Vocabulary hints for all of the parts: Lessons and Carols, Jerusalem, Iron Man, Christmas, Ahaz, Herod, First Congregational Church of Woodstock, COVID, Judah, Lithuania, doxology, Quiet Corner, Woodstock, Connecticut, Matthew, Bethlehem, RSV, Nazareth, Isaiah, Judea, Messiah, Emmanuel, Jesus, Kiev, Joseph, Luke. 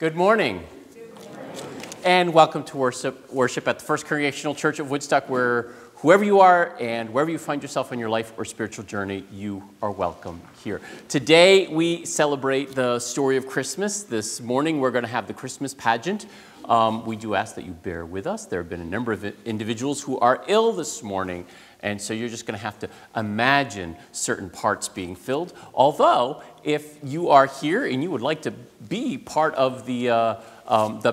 Good morning. Good morning. And welcome to worship at the First Congregational Church of Woodstock, where whoever you are and wherever you find yourself in your life or spiritual journey, you are welcome here. Today we celebrate the story of Christmas. This morning we're going to have the Christmas pageant. We do ask that you bear with us. There have been a number of individuals who are ill this morning, and so you're just going to have to imagine certain parts being filled. Although, if you are here and you would like to be part of the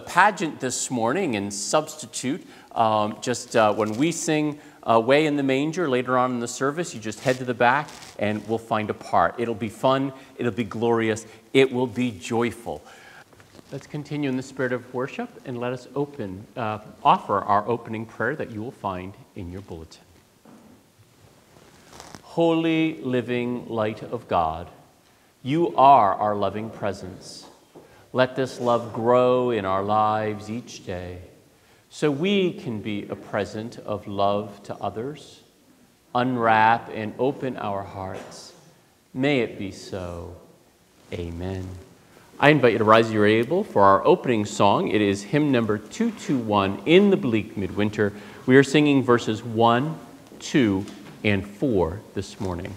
pageant this morning and substitute, when we sing Way in the Manger later on in the service, you just head to the back and we'll find a part. It'll be fun, it'll be glorious, it will be joyful. Let's continue in the spirit of worship and let us offer our opening prayer that you will find in your bulletin. Holy, living light of God, you are our loving presence. Let this love grow in our lives each day, so we can be a present of love to others. Unwrap and open our hearts. May it be so. Amen. I invite you to rise as you are able for our opening song. It is hymn number 221, In the Bleak Midwinter. We are singing verses 1, 2, and 4 this morning.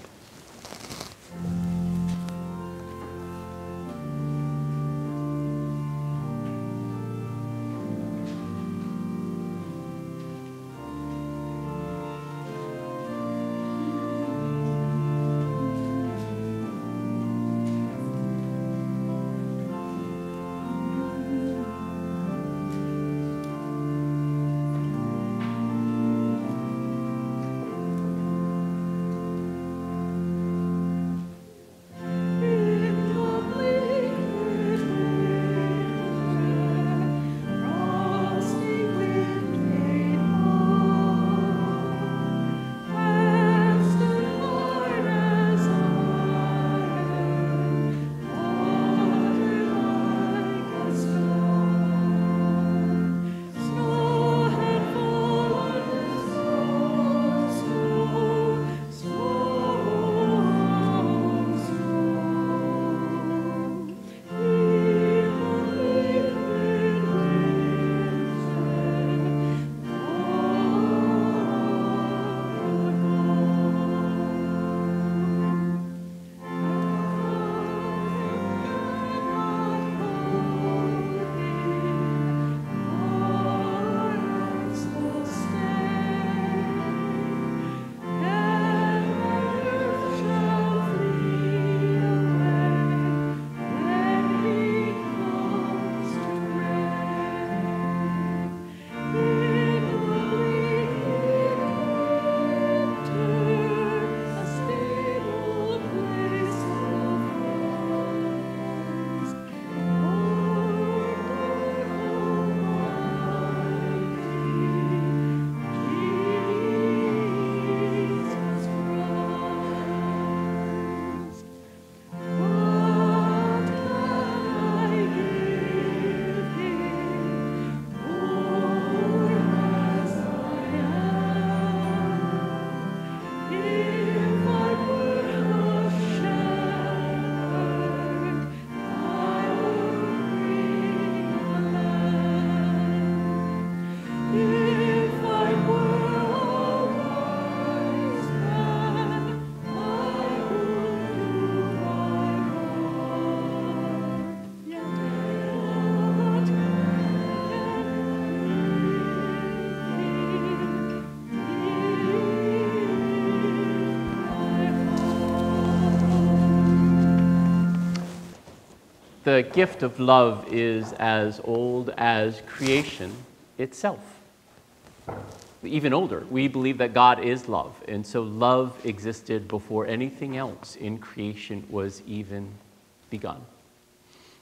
The gift of love is as old as creation itself. Even older, we believe that God is love, and so love existed before anything else in creation was even begun.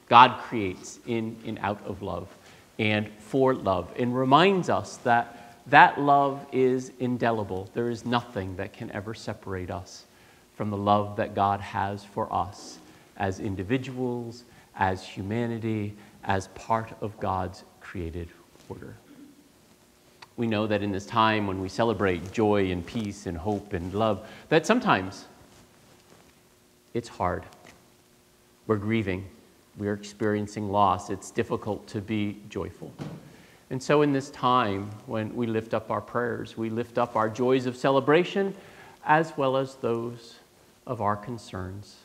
God creates in and out of love and for love, and reminds us that love is indelible. There is nothing that can ever separate us from the love that God has for us as individuals, as humanity, as part of God's created order. We know that in this time when we celebrate joy and peace and hope and love, that sometimes it's hard. We're grieving. we are experiencing loss, it's difficult to be joyful. And so in this time, when we lift up our prayers, we lift up our joys of celebration as well as those of our concerns.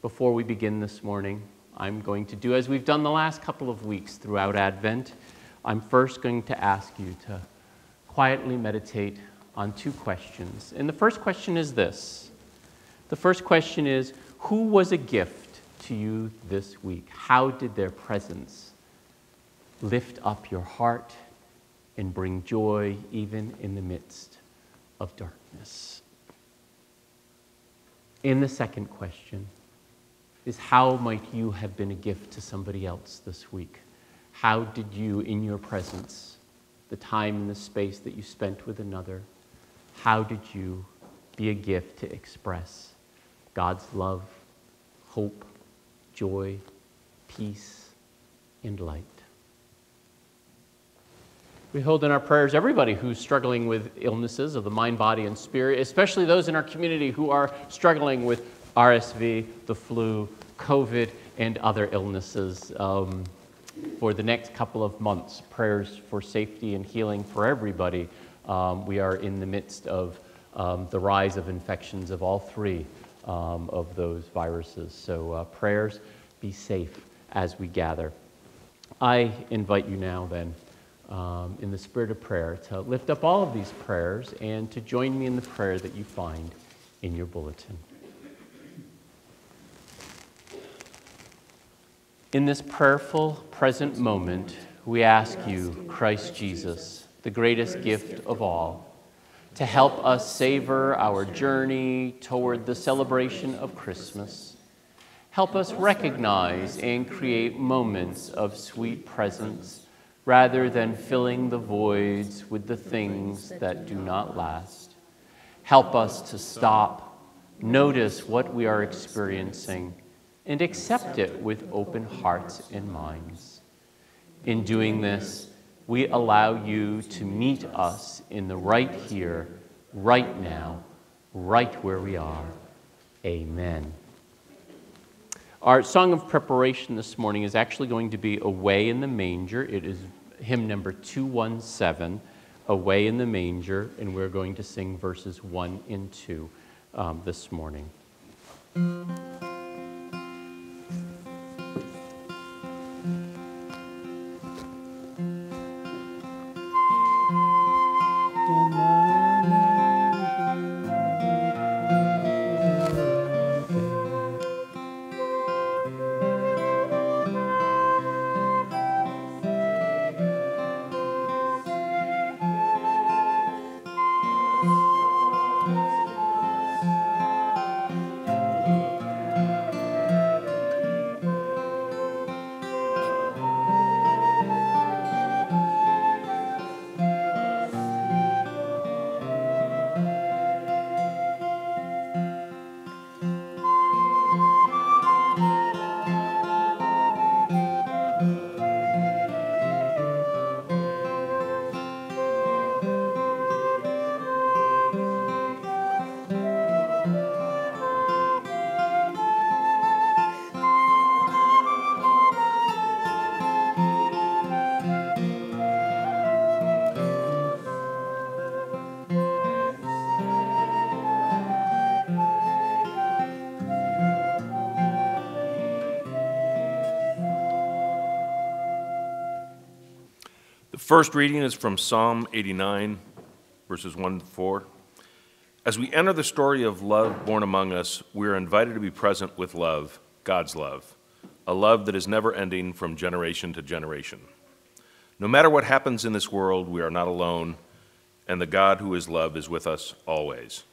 Before we begin this morning, I'm going to do as we've done the last couple of weeks throughout Advent. I'm first going to ask you to quietly meditate on two questions. And the first question is this. The first question is, who was a gift to you this week? How did their presence lift up your heart and bring joy even in the midst of darkness? And the second question is, how might you have been a gift to somebody else this week? How did you, in your presence, the time and the space that you spent with another, how did you be a gift to express God's love, hope, joy, peace, and light? We hold in our prayers everybody who's struggling with illnesses of the mind, body, and spirit, especially those in our community who are struggling with RSV, the flu, COVID, and other illnesses. For the next couple of months, prayers for safety and healing for everybody. We are in the midst of the rise of infections of all three of those viruses. So prayers, be safe as we gather. I invite you now then, in the spirit of prayer, to lift up all of these prayers and to join me in the prayer that you find in your bulletin. In this prayerful present moment, we ask you, Christ Jesus, the greatest gift of all, to help us savor our journey toward the celebration of Christmas. Help us recognize and create moments of sweet presence rather than filling the voids with the things that do not last. Help us to stop, notice what we are experiencing, and accept it with open hearts and minds. In doing this, we allow you to meet us in the right here, right now, right where we are. Amen. Our song of preparation this morning is actually going to be Away in the Manger. It is hymn number 217, Away in the Manger, and we're going to sing verses 1 and 2 this morning. First reading is from Psalm 89, verses 1-4. As we enter the story of love born among us, we are invited to be present with love, God's love, a love that is never ending from generation to generation. No matter what happens in this world, we are not alone, and the God who is love is with us always.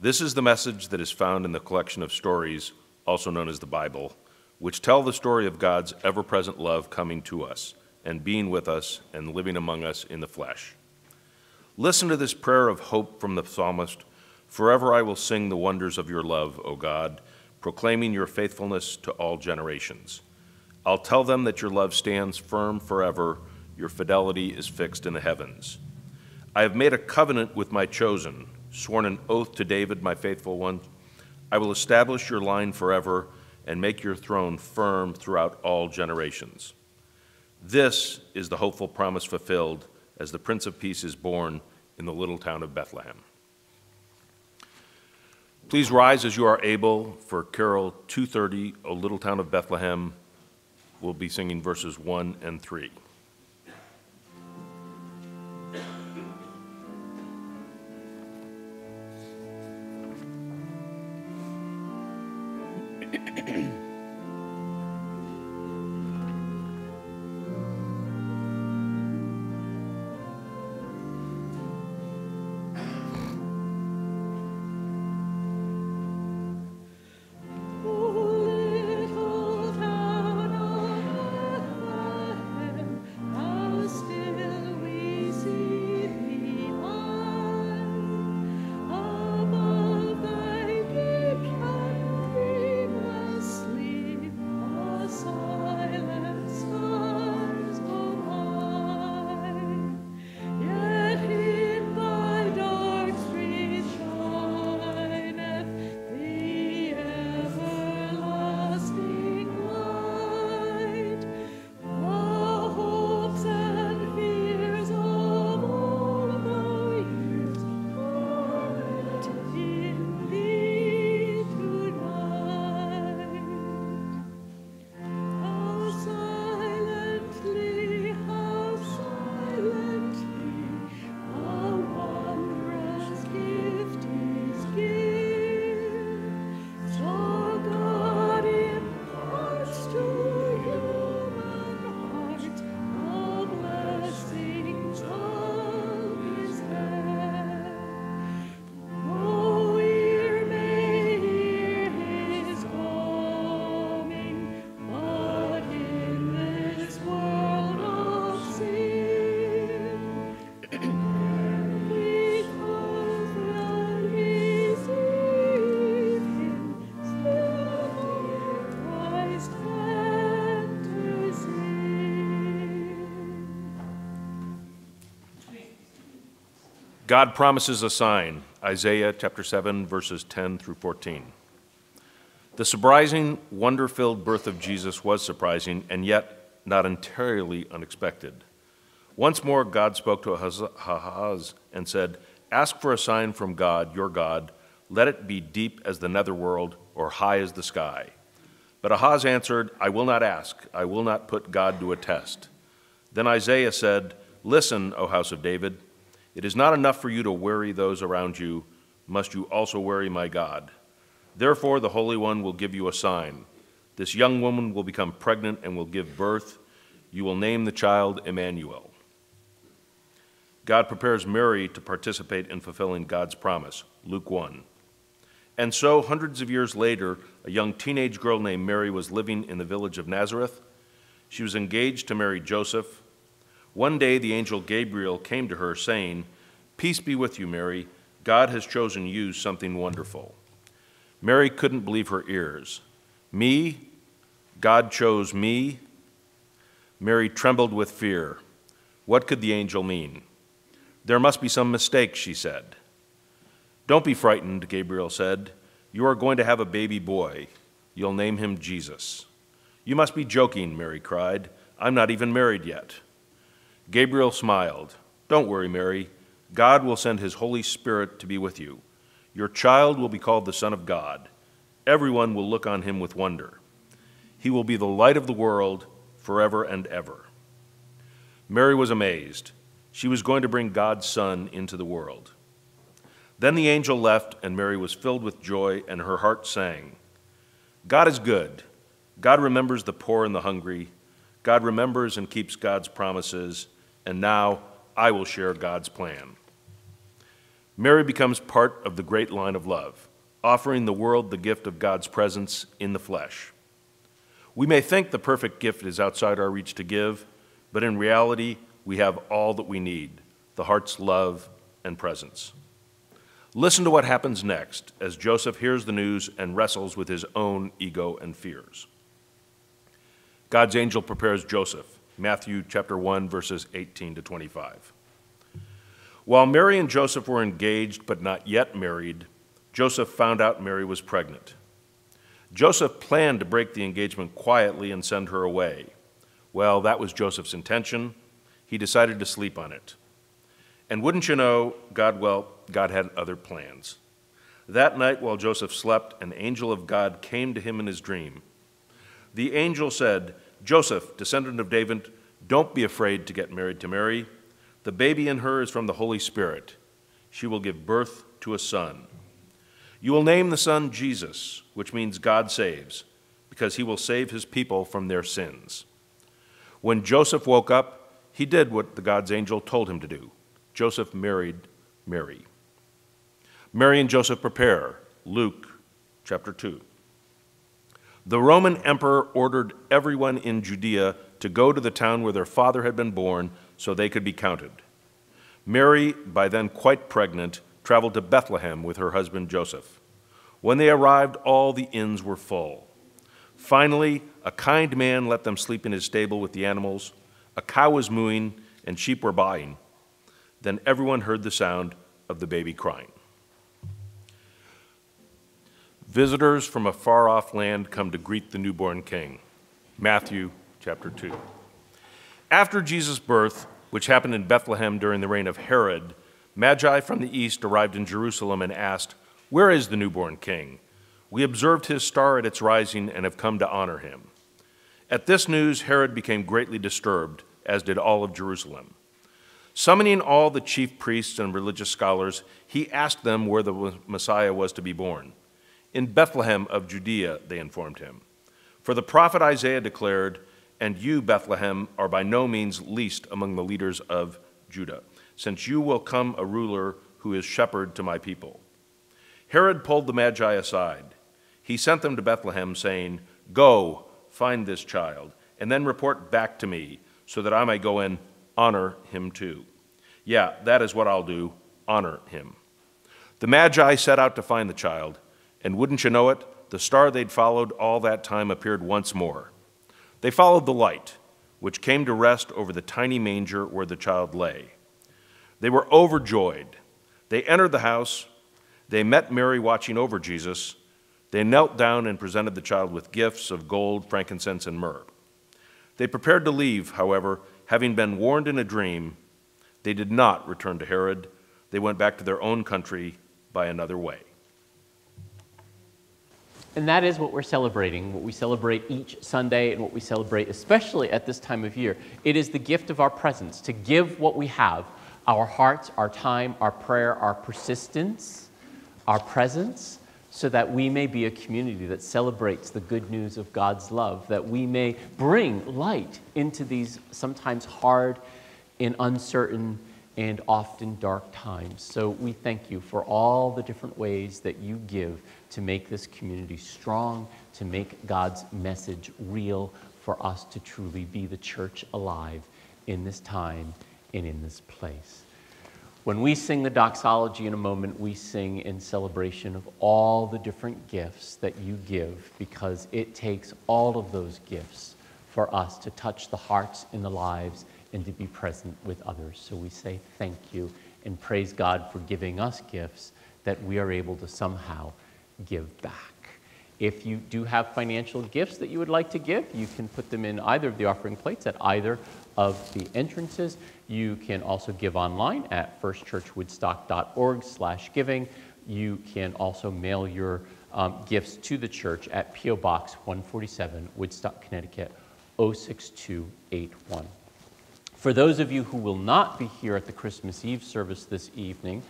This is the message that is found in the collection of stories, also known as the Bible, which tell the story of God's ever-present love coming to us, and being with us and living among us in the flesh. Listen to this prayer of hope from the psalmist. Forever I will sing the wonders of your love, O God, proclaiming your faithfulness to all generations. I'll tell them that your love stands firm forever, your fidelity is fixed in the heavens. I have made a covenant with my chosen, sworn an oath to David, my faithful one. I will establish your line forever and make your throne firm throughout all generations. This is the hopeful promise fulfilled as the Prince of Peace is born in the little town of Bethlehem. Please rise as you are able for Carol 230, O Little Town of Bethlehem. We'll be singing verses 1 and 3. God promises a sign, Isaiah chapter 7, verses 10 through 14. The surprising, wonder-filled birth of Jesus was surprising and yet not entirely unexpected. Once more, God spoke to Ahaz and said, "Ask for a sign from God, your God. Let it be deep as the netherworld or high as the sky." But Ahaz answered, "I will not ask. I will not put God to a test." Then Isaiah said, "Listen, O house of David. It is not enough for you to worry those around you. Must you also worry my God? Therefore, the Holy One will give you a sign. This young woman will become pregnant and will give birth. You will name the child Emmanuel." God prepares Mary to participate in fulfilling God's promise, Luke 1. And so, hundreds of years later, a young teenage girl named Mary was living in the village of Nazareth. She was engaged to marry Joseph. One day, the angel Gabriel came to her, saying, "Peace be with you, Mary. God has chosen you something wonderful." Mary couldn't believe her ears. "Me? God chose me?" Mary trembled with fear. What could the angel mean? "There must be some mistake," she said. "Don't be frightened," Gabriel said. "You are going to have a baby boy. You'll name him Jesus." "You must be joking," Mary cried. "I'm not even married yet." Gabriel smiled. "Don't worry, Mary. God will send his Holy Spirit to be with you. Your child will be called the Son of God. Everyone will look on him with wonder. He will be the light of the world forever and ever." Mary was amazed. She was going to bring God's Son into the world. Then the angel left, and Mary was filled with joy, and her heart sang, "God is good. God remembers the poor and the hungry. God remembers and keeps God's promises. And now I will share God's plan." Mary becomes part of the great line of love, offering the world the gift of God's presence in the flesh. We may think the perfect gift is outside our reach to give, but in reality, we have all that we need, the heart's love and presence. Listen to what happens next as Joseph hears the news and wrestles with his own ego and fears. God's angel prepares Joseph, Matthew chapter 1, verses 18 to 25. While Mary and Joseph were engaged but not yet married, Joseph found out Mary was pregnant. Joseph planned to break the engagement quietly and send her away. Well, that was Joseph's intention. He decided to sleep on it. And wouldn't you know, God had other plans. That night while Joseph slept, an angel of God came to him in his dream. The angel said, "Joseph, descendant of David, don't be afraid to get married to Mary. The baby in her is from the Holy Spirit. She will give birth to a son. You will name the son Jesus, which means God saves, because he will save his people from their sins." When Joseph woke up, he did what the God's angel told him to do. Joseph married Mary. Mary and Joseph prepare, Luke chapter 2. The Roman emperor ordered everyone in Judea to go to the town where their father had been born so they could be counted. Mary, by then quite pregnant, traveled to Bethlehem with her husband Joseph. When they arrived, all the inns were full. Finally, a kind man let them sleep in his stable with the animals. A cow was mooing and sheep were baaing. Then everyone heard the sound of the baby crying. Visitors from a far-off land come to greet the newborn king. Matthew chapter 2. After Jesus' birth, which happened in Bethlehem during the reign of Herod, Magi from the east arrived in Jerusalem and asked, "Where is the newborn king? We observed his star at its rising and have come to honor him." At this news, Herod became greatly disturbed, as did all of Jerusalem. Summoning all the chief priests and religious scholars, he asked them where the Messiah was to be born. "In Bethlehem of Judea," they informed him. "For the prophet Isaiah declared, 'And you, Bethlehem, are by no means least among the leaders of Judah, since you will come a ruler who is shepherd to my people.'" Herod pulled the Magi aside. He sent them to Bethlehem, saying, "Go, find this child, and then report back to me, so that I may go and honor him too." Yeah, that is what I'll do, honor him. The Magi set out to find the child, and wouldn't you know it, the star they'd followed all that time appeared once more. They followed the light, which came to rest over the tiny manger where the child lay. They were overjoyed. They entered the house. They met Mary watching over Jesus. They knelt down and presented the child with gifts of gold, frankincense, and myrrh. They prepared to leave, however, having been warned in a dream. They did not return to Herod. They went back to their own country by another way. And that is what we're celebrating, what we celebrate each Sunday and what we celebrate especially at this time of year. It is the gift of our presence, to give what we have, our hearts, our time, our prayer, our persistence, our presence, so that we may be a community that celebrates the good news of God's love, that we may bring light into these sometimes hard and uncertain and often dark times. So we thank you for all the different ways that you give to make this community strong, to make God's message real, for us to truly be the church alive in this time and in this place. When we sing the doxology in a moment, we sing in celebration of all the different gifts that you give, because it takes all of those gifts for us to touch the hearts and the lives and to be present with others. So we say thank you and praise God for giving us gifts that we are able to somehow give back. If you do have financial gifts that you would like to give, you can put them in either of the offering plates at either of the entrances. You can also give online at firstchurchwoodstock.org/giving. You can also mail your gifts to the church at P.O. Box 147, Woodstock, Connecticut, 06281. For those of you who will not be here at the Christmas Eve service this evening,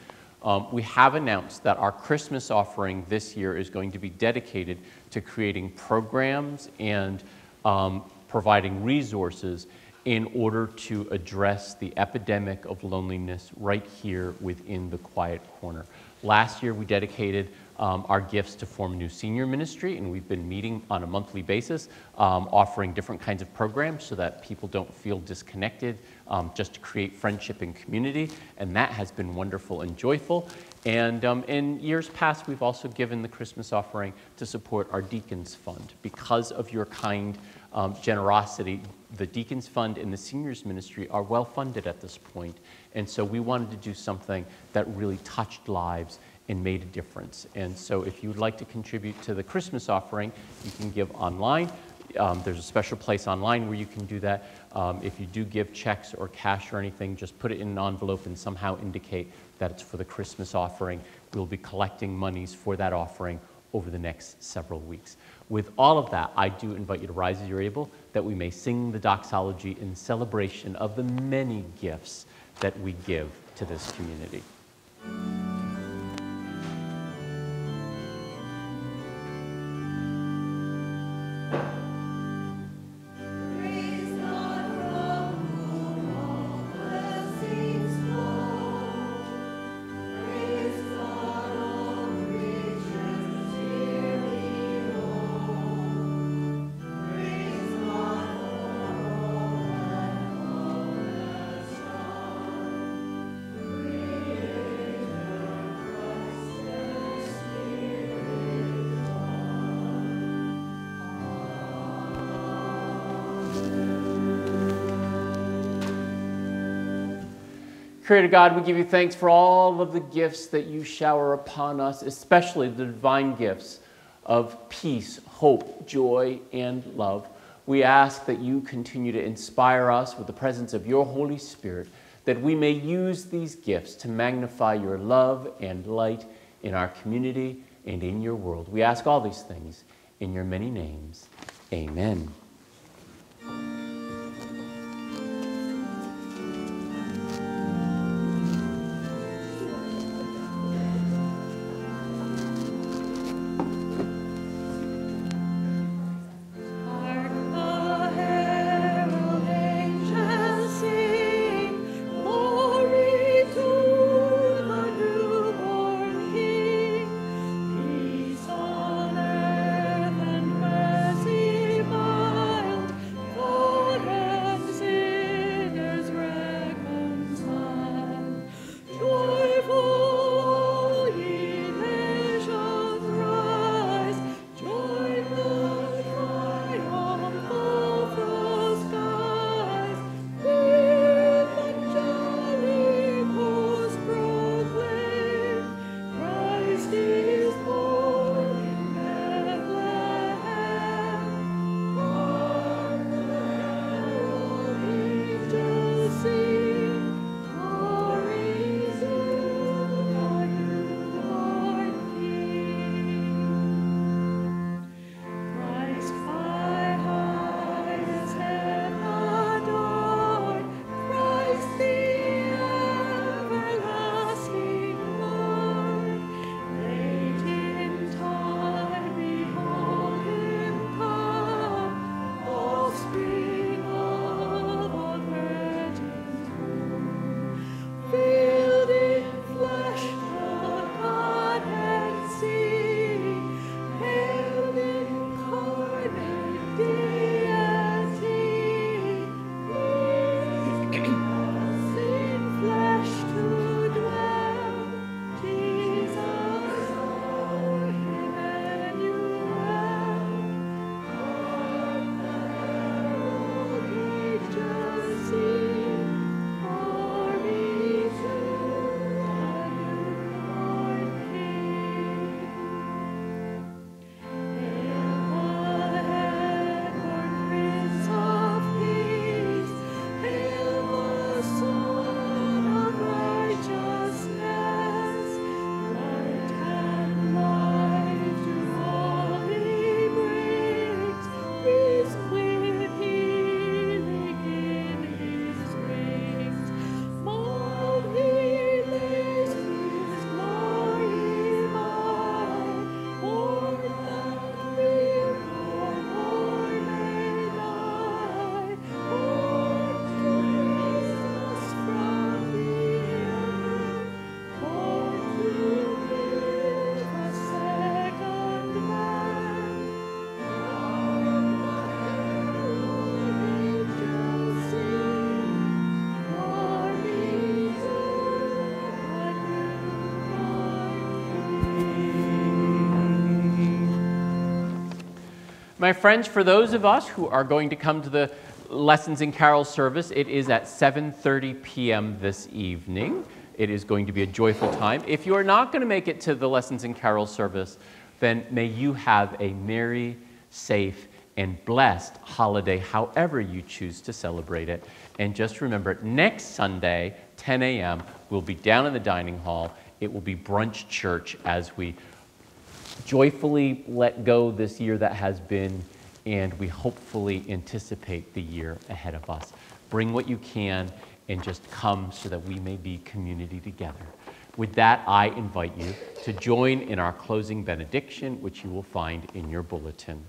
we have announced that our Christmas offering this year is going to be dedicated to creating programs and providing resources in order to address the epidemic of loneliness right here within the Quiet Corner. Last year, we dedicated our gifts to form new senior ministry, and we've been meeting on a monthly basis, offering different kinds of programs so that people don't feel disconnected, just to create friendship and community, and that has been wonderful and joyful. And in years past, we've also given the Christmas offering to support our Deacons Fund. Because of your kind generosity, the Deacons Fund and the Seniors Ministry are well funded at this point, and so we wanted to do something that really touched lives and made a difference. And so if you'd like to contribute to the Christmas offering, you can give online. There's a special place online where you can do that. If you do give checks or cash or anything, just put it in an envelope and somehow indicate that it's for the Christmas offering. We'll be collecting monies for that offering over the next several weeks. With all of that, I do invite you to rise as you're able, that we may sing the doxology in celebration of the many gifts that we give to this community. Creator God, we give you thanks for all of the gifts that you shower upon us, especially the divine gifts of peace, hope, joy, and love. We ask that you continue to inspire us with the presence of your Holy Spirit, that we may use these gifts to magnify your love and light in our community and in your world. We ask all these things in your many names. Amen. My friends, for those of us who are going to come to the Lessons and Carols service, it is at 7:30 p.m. this evening. It is going to be a joyful time. If you are not going to make it to the Lessons and Carols service, then may you have a merry, safe, and blessed holiday, however you choose to celebrate it. And just remember, next Sunday, 10 a.m., we'll be down in the dining hall. It will be brunch church as we joyfully let go this year that has been, and we hopefully anticipate the year ahead of us. Bring what you can and just come so that we may be community together. With that, I invite you to join in our closing benediction, which you will find in your bulletin.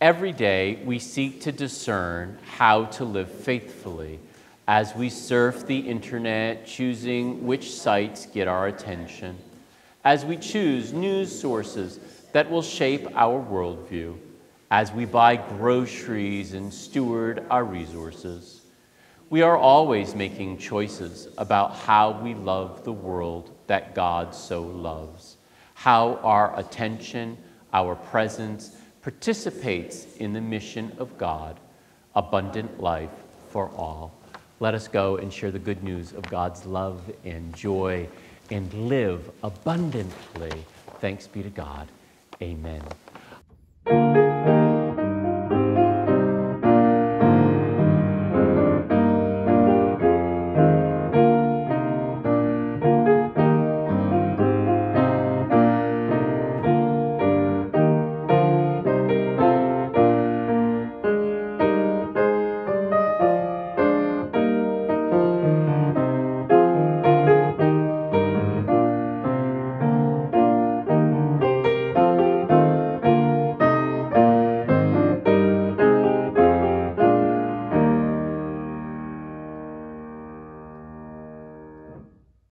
Every day, we seek to discern how to live faithfully as we surf the internet, choosing which sites get our attention, as we choose news sources that will shape our worldview, as we buy groceries and steward our resources. We are always making choices about how we love the world that God so loves, how our attention, our presence, participates in the mission of God, abundant life for all. Let us go and share the good news of God's love and joy and live abundantly. Thanks be to God. Amen.